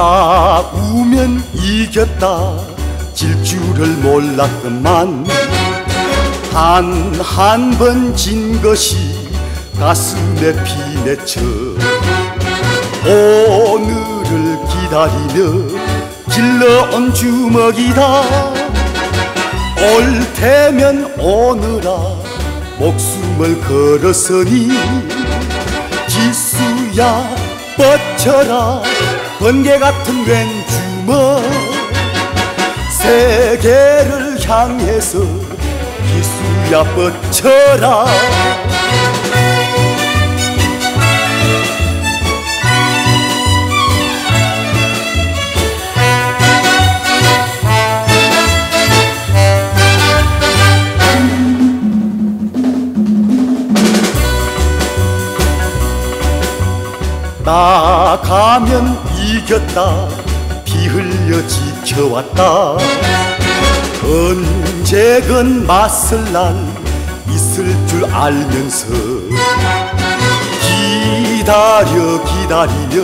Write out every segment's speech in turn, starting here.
싸우면 이겼다 질 줄을 몰랐더만 한 번 진 것이 가슴에 피 맺혀 오늘을 기다리며 길러온 주먹이다 올 테면 오너라 목숨을 걸었으니 기수야 뻗쳐라 번개 같은 왼 주먹 세계를 향해서 기수야 뻗쳐라 나가면 이겼다 피 흘려 지켜왔다 언제건 맞설 날 있을 줄 알면서 기다리며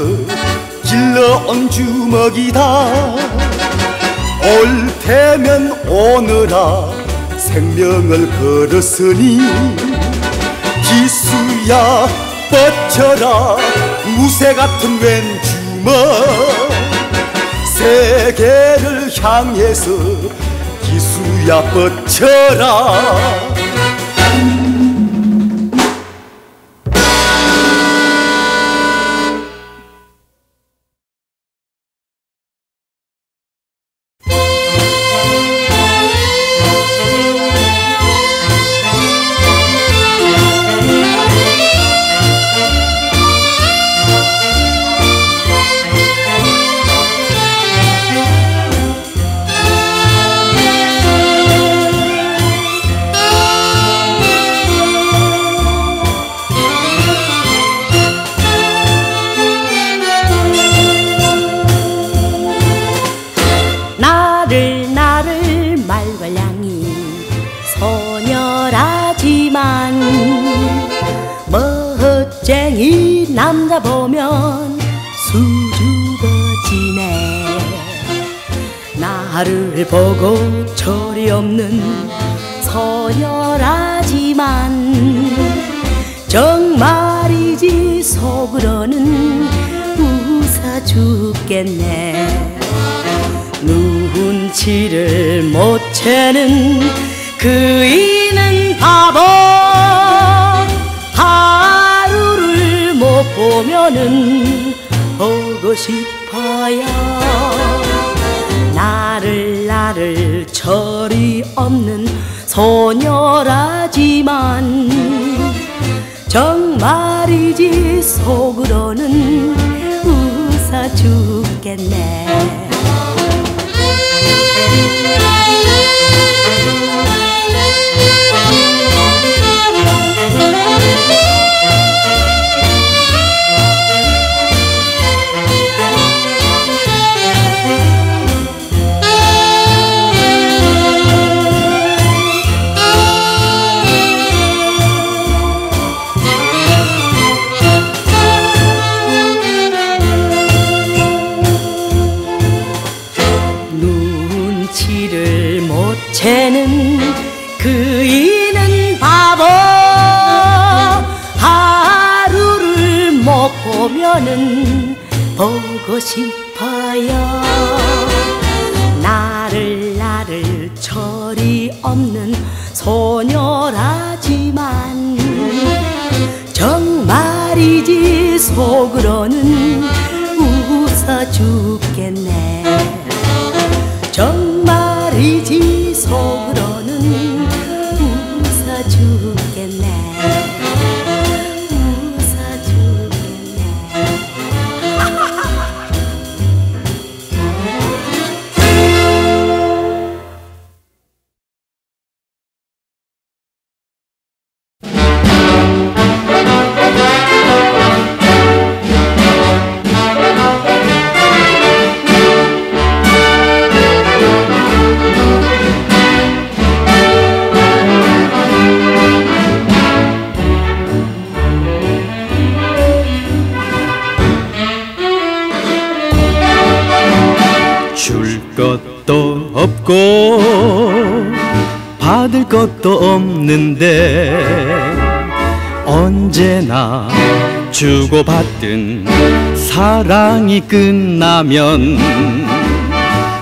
길러온 주먹이다 올 테면 오너라 생명을 걸었으니 기수야 뻗쳐라 무쇠 같은 왼 주먹 세계를 향해서 기수야 뻗쳐라 남자 보면 수줍어지네 나를 보고 철이 없는 소녀라지만 정말이지 속으로는 웃어 죽겠네 눈치를 못 채는 그이는 바보 보면은 보고 싶어요 나를 철이 없는 소녀라지만 정말이지 속으로는 웃어 죽겠네 그이는 바보 하루를 못 보면은 보고 싶어요 나를 철이 없는 소녀라지만 정말이지 속으로는 웃어 죽겠네 정말이지 속으로는 없고 받을 것도 없는데 언제나 주고받던 사랑이 끝나면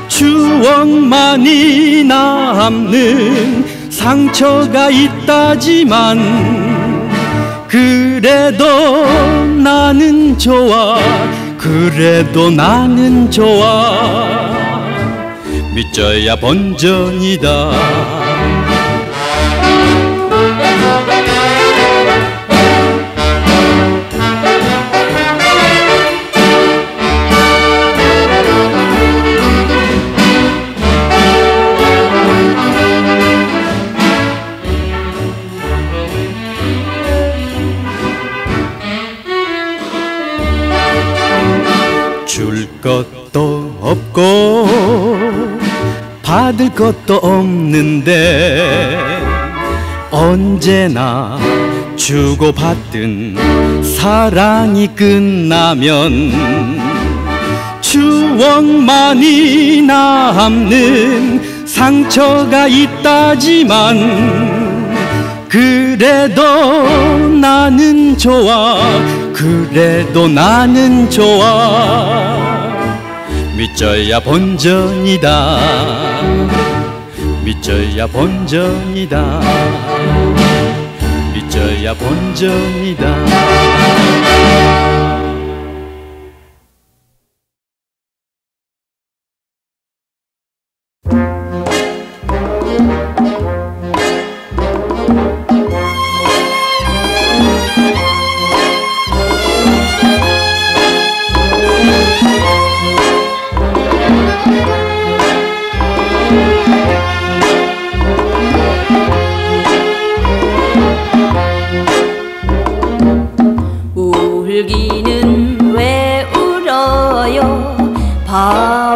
추억만이 남는 상처가 있다지만 그래도 나는 좋아, 그래도 나는 좋아, 믿져야 본전이다. 줄 것도 없고 받을 것도 없는데 언제나 주고받던 사랑이 끝나면 추억만이 남는 상처가 있다지만 그래도 나는 좋아, 그래도 나는 좋아, 믿져야 본전이다, 믿져야 본전이다, 믿져야 본전이다.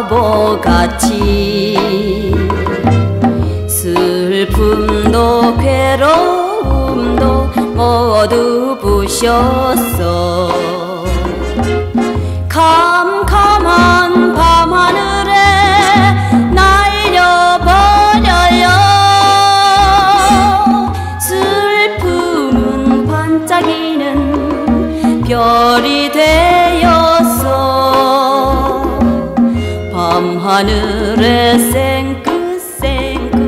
바보같이 슬픔도 괴로움도 모두 부셨어. 캄캄한 밤하늘에 날려버려요. 슬픔은 반짝이는 별이 되었어. 하늘에 생긋생긋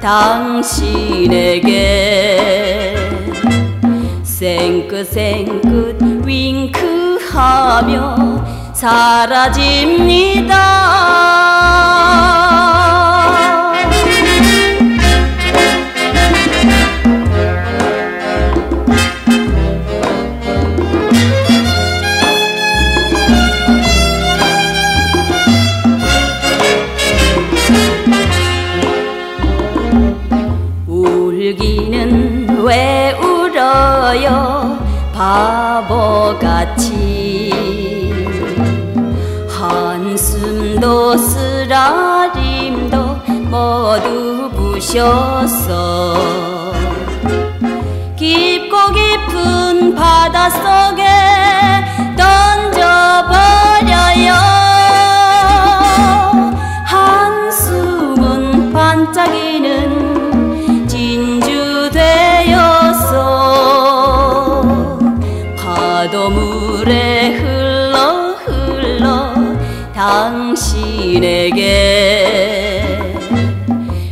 당신에게 생긋생긋 윙크하며 사라집니다. 바보같이 한숨도 쓰라림도 모두 부셨어. 깊고 깊은 바닷속에 던져버려요. 한숨은 반짝이는 진주 되었어. 파도 물에 흘러 당신에게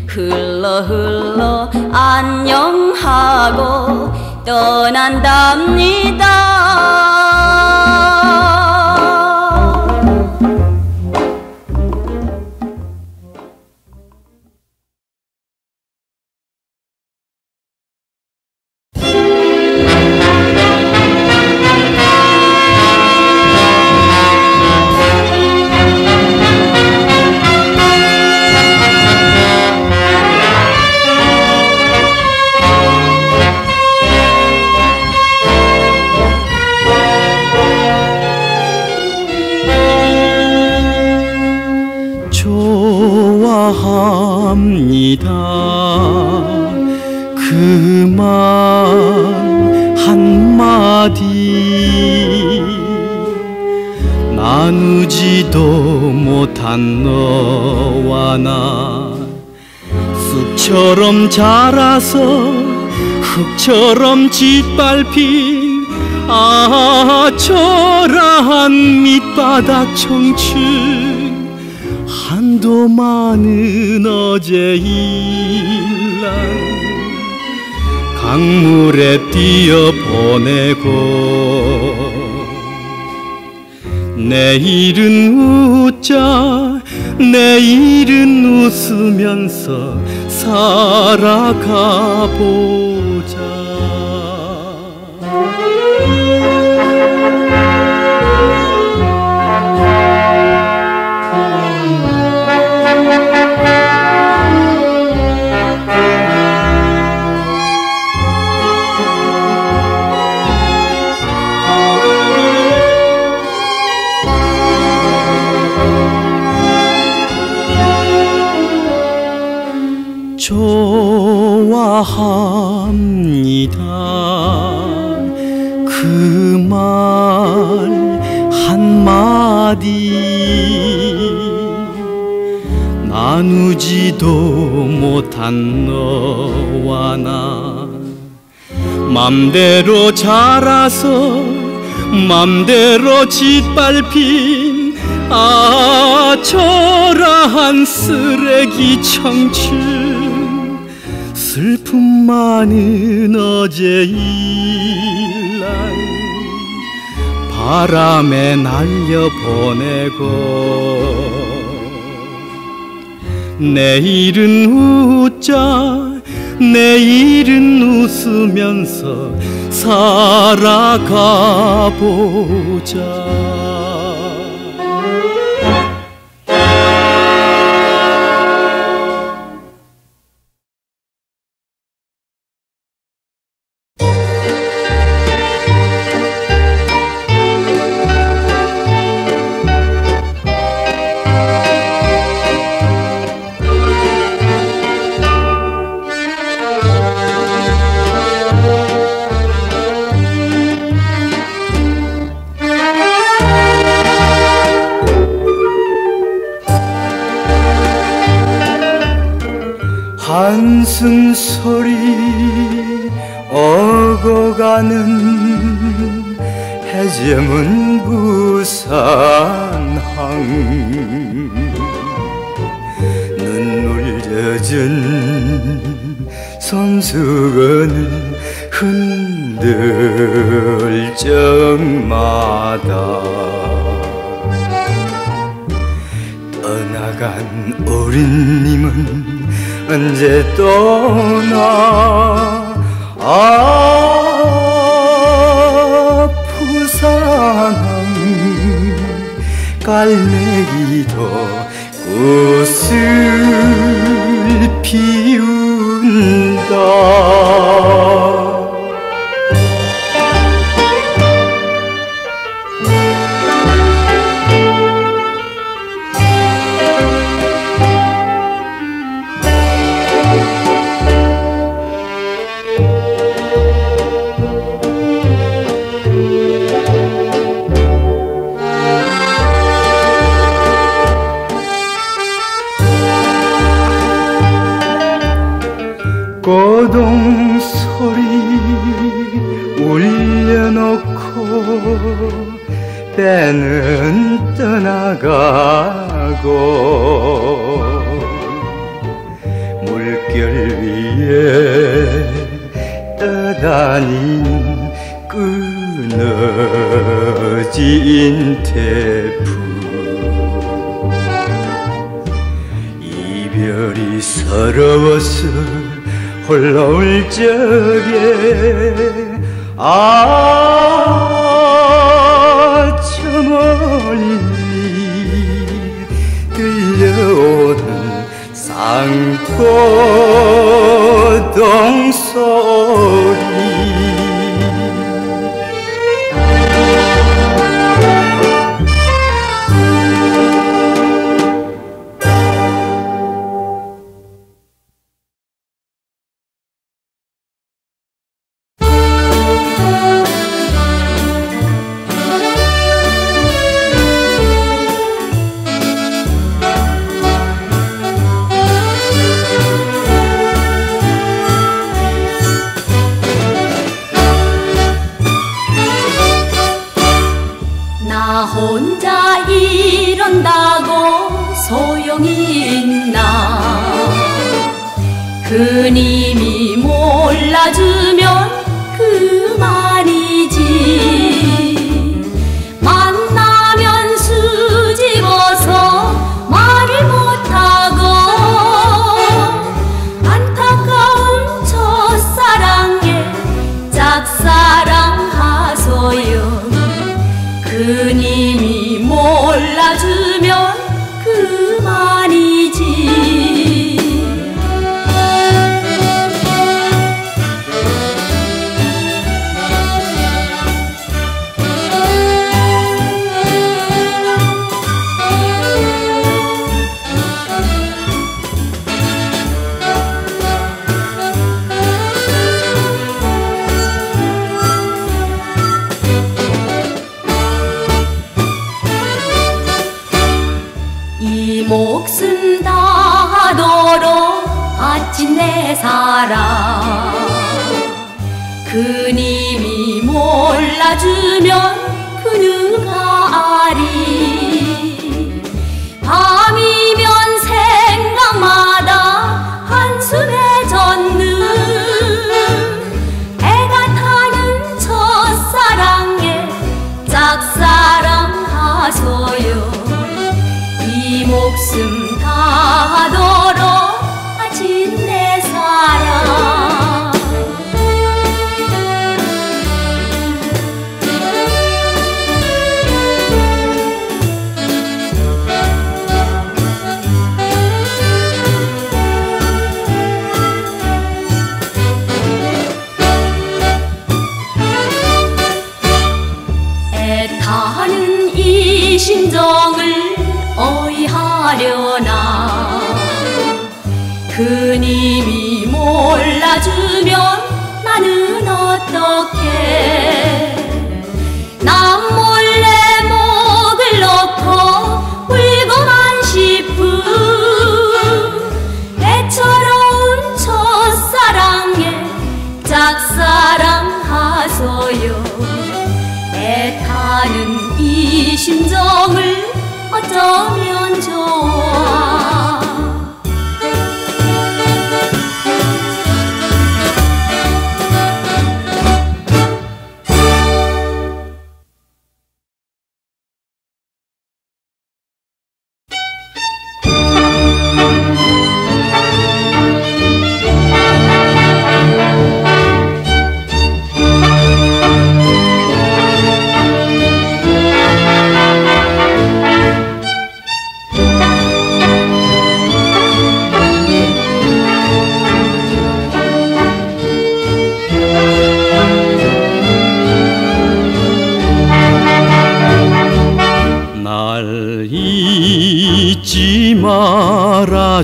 흘러 안녕하고 떠난답니다. 그만 한마디 나누지도 못한 너와 나 쑥처럼 자라서 흙처럼 짓밟힌 아처란 밑바닥 청춘, 한도 많은 어제 일랑 강물에 뛰어 보내고, 내일은 웃자 내일은 웃으면서 살아가보자. 좋아합니다 그 말 한마디, 나누지도 못한 너와 나, 맘대로 자라서 맘대로 짓밟힌 아초라한 쓰레기 청춘, 슬픔 많은 어제 일날 바람에 날려보내고, 내일은 웃자 내일은 웃으면서 살아가보자. 한숨 소리 오고 가는 해제문 부산항, 눈물 젖은 손수건을 흔들 적마다 떠나간 어린님은 언제 떠나 부산항 갈매기도 꽃을 피운다. 고동 소리 울려놓고 때는 떠나가고, 물결 위에 떠다닌 끊어진 태풍, 이별이 서러워서 홀로 울 적에 저 멀리 들려오는 쌍포동 소리, 나 혼자 이런다고 소용이 있나? 그님이 몰라주면 그만이지. 만나면 수집어서 말을 못하고 안타까운 첫사랑에 짝사랑하소요. 그님이 몰라주면 그만이지. 목숨 다하도록 바친 내 사랑, 그님이 몰라주면 그 누가 아리. 밤이면 생각마다 한숨에 젖는 애가 타는 첫사랑에 짝사랑하소요. 목숨 다하도록 바친 내 사랑. 애타는 이 심정을 어이하려나? 그님이 몰라주면 나는 어떻게? 남 몰래 목을 놓고 울고만 싶은 애처로운 첫사랑에 짝사랑하소요. 애타는 이 심정을 어쩌면 좋아?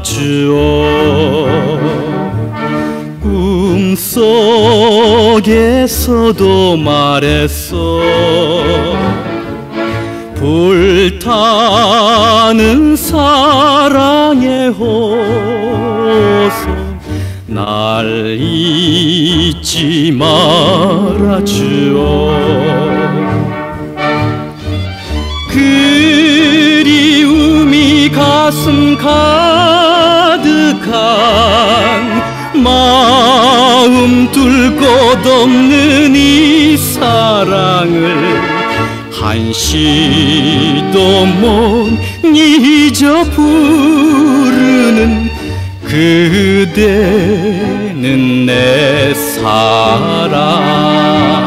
주어 꿈속에서도 말했어. 불타는 사랑의 호소 날 잊지 말아주어. 그리움이 가슴 가득한 마음 둘 곳 없는 이 사랑을 한시도 못 잊어 부르는 그대는 내 사랑.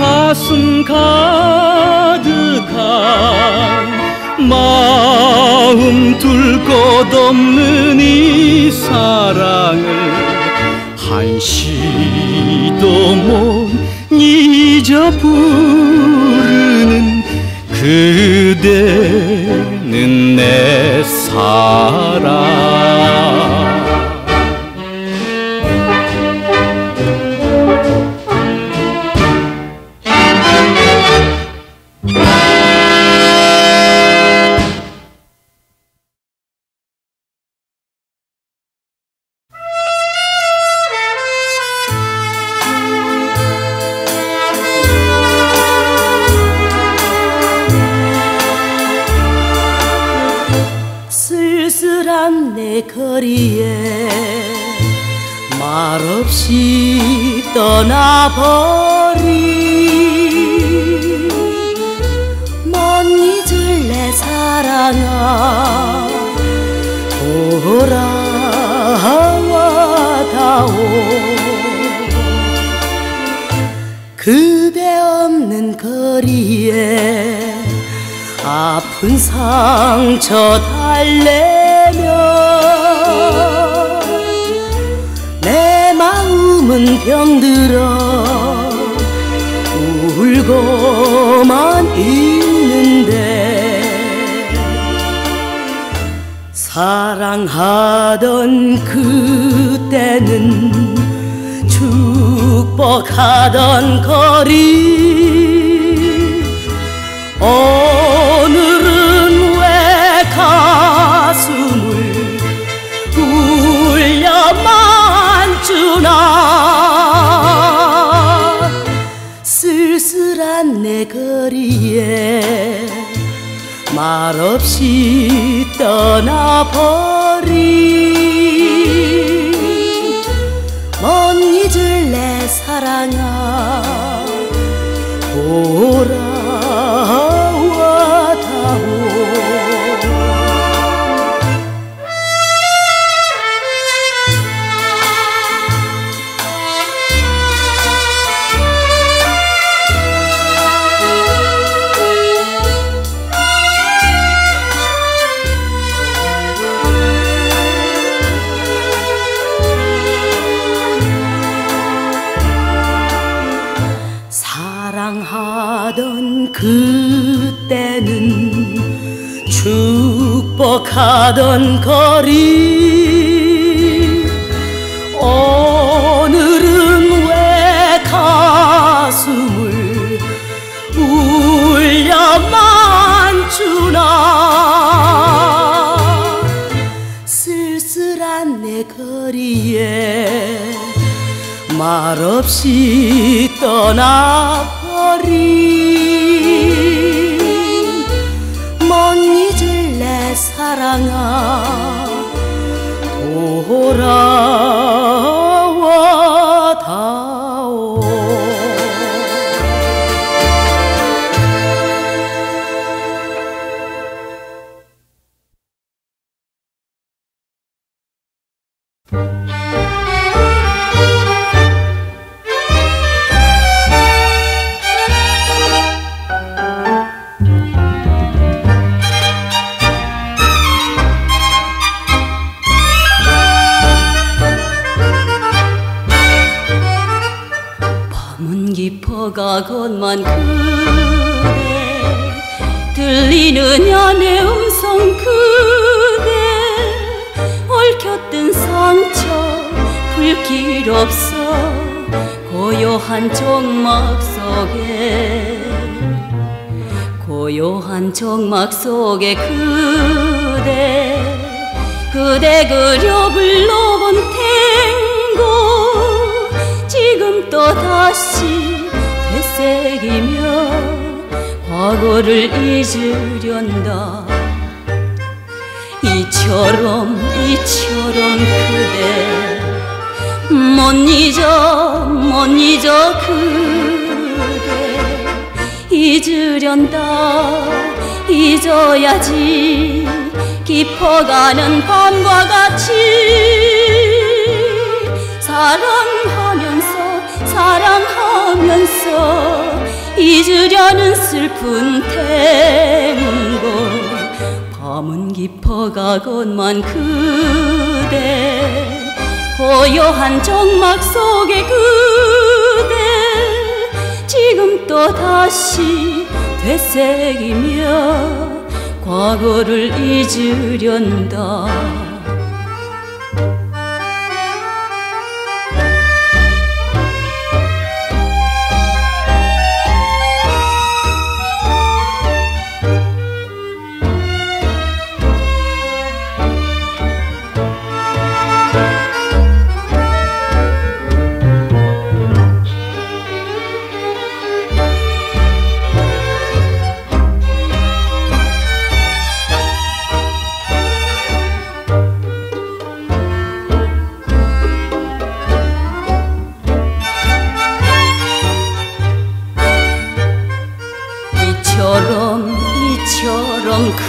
가슴 가득한 마음 둘 곳 없는 이 사랑을 한시도 못 잊어 거리에 말없이 떠나버린 못 잊을 내 사랑아 돌아와다오. 그대 없는 거리에 아픈 상처 달래며 내 마음은 병들어 울고만 있는데 사랑하던 그때는 축복하던 거리 오늘은 왜 가슴을 울려만 주나. 쓸쓸한 내 거리에 말없이 떠나버린 못 잊을 내 사랑아 사랑하던 그때는 축복하던 거리 오늘은 왜 가슴을 울려만 주나. 쓸쓸한 내 거리에 말없이 떠나버린 못 잊을 내 사랑아 돌아와다오. 가건만 그대 들리는 연애 음성 그대 얽혔던 상처 풀길 없어 고요한 정막 속에 고요한 정막 속에 그대 그려 불러본 탱고 지금 또 다시 되새기며 과거를 잊으련다. 이처럼 그대 못 잊어 그대 잊으련다. 잊어야지 깊어가는 밤과 같이 사랑하면서 잊으려는 슬픈 탱고. 밤은 깊어가건만 그대 고요한 정막 속에 그대 지금 또 다시 되새기며 과거를 잊으련다.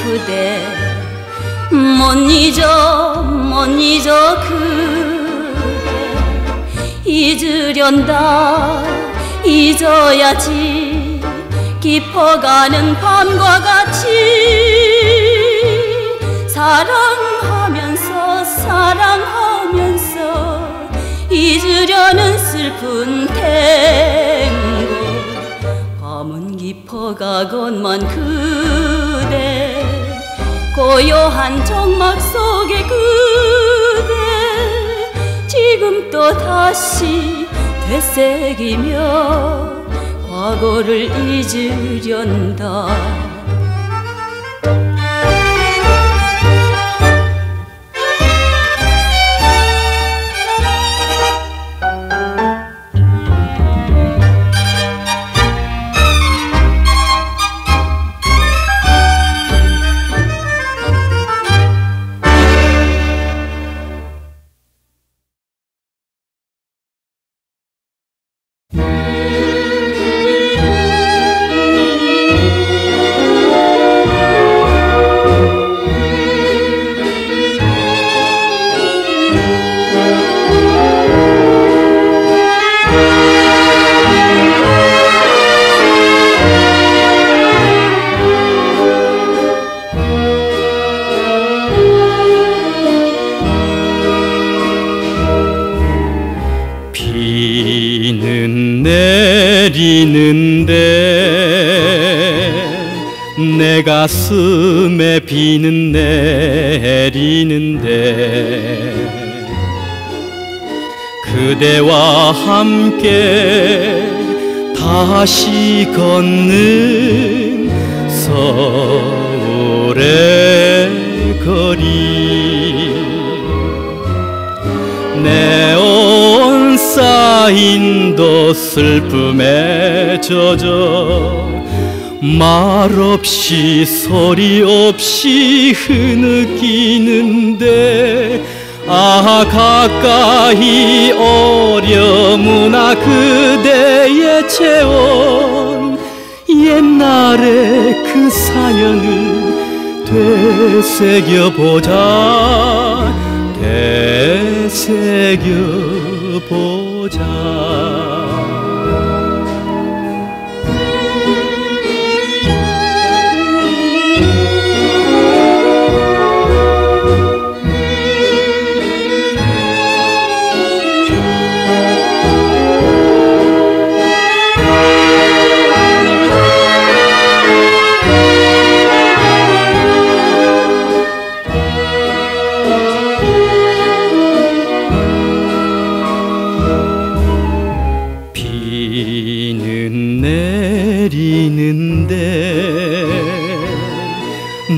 그대 못 잊어 그대 잊으련다 잊어야지 깊어가는 밤과 같이 사랑하면서 잊으려는 슬픈 탱고 밤은 깊어가건만 그대 고요한 정막 속에 그대 지금 또 다시 되새기며 과거를 잊으련다. 내 가슴에 비는 내리는데 그대와 함께 다시 걷는 서울의 거리 네온 사인도 슬픔에 젖어 말없이 소리 없이 흐느끼는데 아 가까이 오려무나 그대의 체온 옛날의 그 사연을 되새겨보자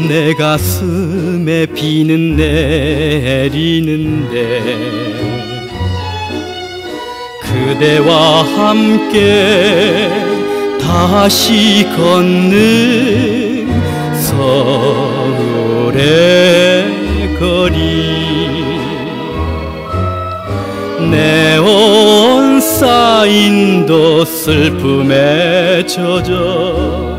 내 가슴에 비는 내리는데 그대와 함께 다시 걷는 서울의 거리 네온 사인도 슬픔에 젖어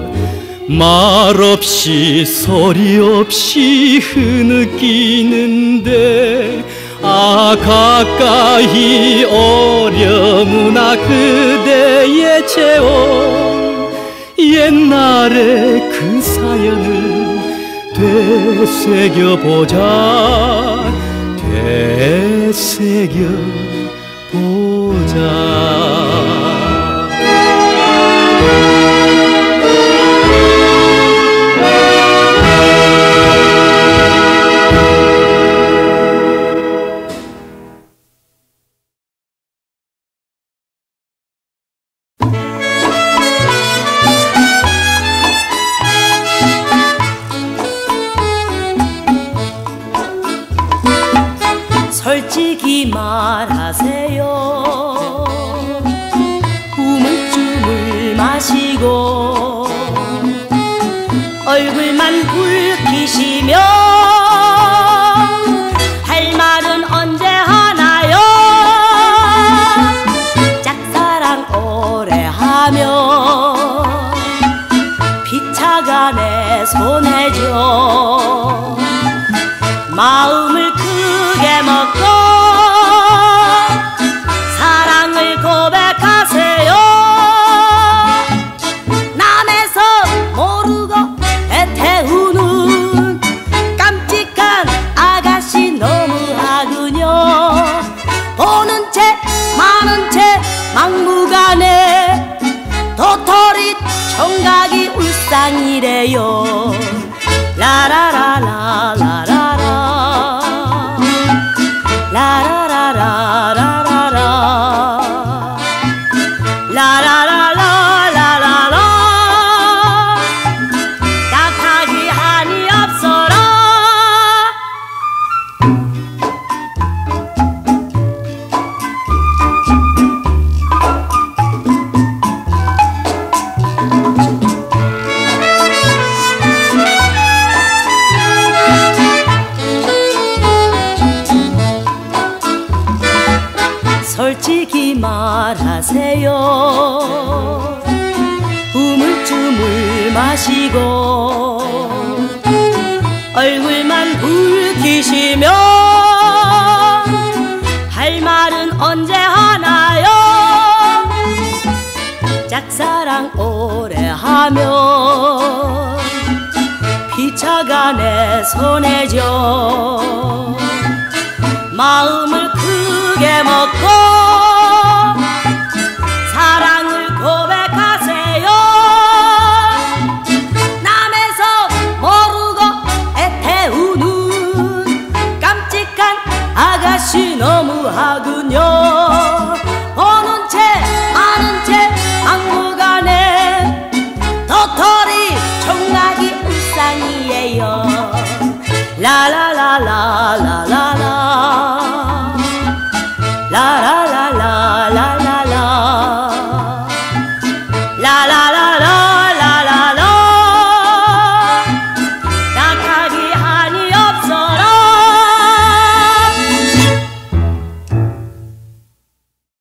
말없이 소리 없이 흐느끼는데 아 가까이 오려무나 그대의 체온 옛날의 그 사연을 되새겨보자 솔직히 말하세요. 우물쭈물 마시고 얼굴만 붉히시며 할 말은 언제 하나요? 짝사랑 오래하면 피차 나간에 손해줘. 마음을 크게 먹고 사랑을 고백하세요. 남에서 모르고 애태우는 깜찍한 아가씨 너무하군요. 보는 채 마는 채 막무가내 도토리 총각이 울상이래요. 라라라라라라 라라라라라라 라라라라라라. 까딱이 한이 없어라. 솔직히 말하세요. 우물쭈물 마시고 얼굴만 붉히시면 할 말은 언제 하나요? 짝사랑 오래 하면 피차간에 손해죠. 마음을 크게 먹고 사랑을 고백하세요. 남에서 모르고 애태우는 깜찍한 아가씨 너무하군요. 보는 채 아는 채 막무가내 도토리 총각이 울상이에요. 라라